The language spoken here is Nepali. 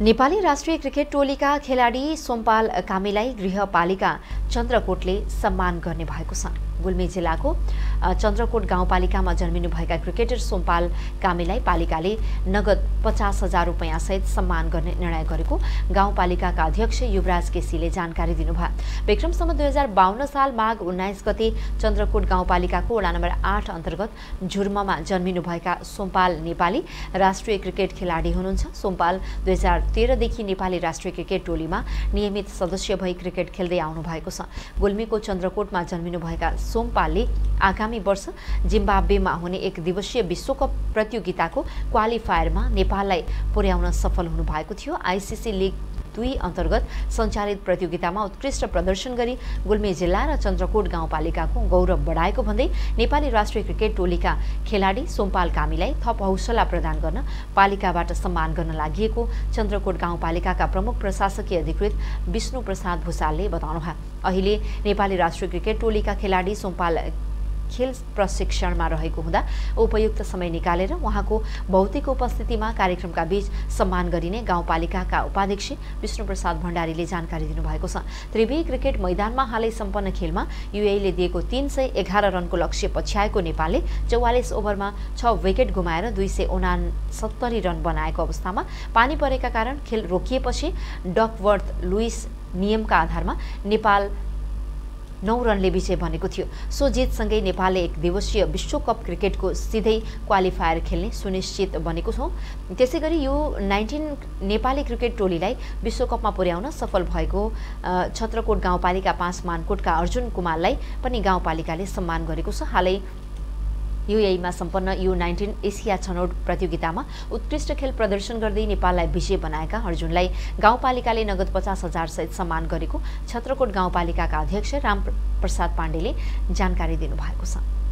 नेपाली राष्ट्रिय क्रिकेट टोलीका खेलाडी सोमपाल कामीलाई गृहपालिका चन्द्रकोटले सम्मान गर्ने भएको छ। गुल्मी जिल्लाको चन्द्रकोट गाउँपालिकामा जन्मिनु भएका क्रिकेटर सोमपाल कामीलाई पालिकाले नगद 50,000 रुपैयाँ सहित सम्मान गर्ने निर्णय गरेको गाउँपालिकाका अध्यक्ष युवराज केसीले जानकारी दिनुभयो। विक्रमसम्म 2052 साल माघ 19 गते चन्द्रकोट गाउँपालिकाको वडा नम्बर 8 अन्तर्गत झुर्मामा जन्मिनु भएका सोमपाल नेपाली राष्ट्रिय क्रिकेट खेलाडी हुनुहुन्छ। सोमपाल 2013 देखि नेपाली राष्ट्रिय क्रिकेट टोलीमा नियमित सदस्य भई क्रिकेट खेल्दै आउनु भएको छ। गुल्मीको चन्द्रकोटमा जन्मिनु भएका सोमपालले आगामी वर्ष जिम्बाब्वेमा हुने एक दिवसीय विश्वकप प्रतियोगिताको क्वालिफायरमा नेपाललाई पुर्याउन सफल हुनु भएको थियो। आईसीसी लीग 2 अन्तर्गत सञ्चालित प्रतियोगितामा उत्कृष्ट प्रदर्शन गरी गुल्मी जिल्ला र चन्द्रकोट गाउँपालिकाको गौरव बढाएको भन्दै नेपाली राष्ट्रिय क्रिकेट टोलीका खेलाडी सोमपाल कामीलाई थप हौसला प्रदान गर्न पालिकाबाट सम्मान गर्न लागिएको चन्द्रकोट गाउँपालिकाका प्रमुख प्रशासकीय अधिकृत विष्णु प्रसाद भुसालले बताउनुभयो। अहिले नेपाली राष्ट्रिय क्रिकेट टोलीका खेलाडी सोमपाल खेल प्रशिक्षणमा रहेको हुँदा उपयुक्त समय निकालेर उहाँको भौतिक उपस्थितिमा कार्यक्रमका बीच सम्मान गरिने गाउँपालिकाका उपाध्यक्ष विष्णुप्रसाद भण्डारीले जानकारी दिनुभएको छ। त्रिवेणी क्रिकेट मैदानमा हालै सम्पन्न खेलमा युएईले दिएको 311 रनको लक्ष्य पछ्याएको नेपालले 44 ओभरमा 6 विकेट गुमाएर 269 रन बनाएको अवस्थामा पानी परेका कारण खेल रोकिएपछि डकवर्थ लुइस नियमका आधारमा नेपाल 9 रनले विजय बनेको थियो। सो जितसँगै नेपालले एक दिवसीय विश्वकप क्रिकेटको सीधै क्वालिफायर खेल्ने सुनिश्चित बनेको छ। त्यसैगरी यो 19 नेपाली क्रिकेट टोलीलाई विश्वकपमा पुर्याउन सफल भएको छत्रकोट गाउँपालिका 5 मानकोटका अर्जुन कुमारलाई पनि गाउँपालिकाले सम्मान गरेको छ। हालै युएईमा सम्पन्न U19 एसिया छनौट प्रतियोगितामा उत्कृष्ट खेल प्रदर्शन गर्दै नेपाललाई विजय बनाएका अर्जुनलाई गाउँपालिकाले नगद 50,000 सहित सम्मान गरेको छत्रकोट गाउँपालिकाका अध्यक्ष राम प्रसाद पांडेले जानकारी दिनुभएको छ।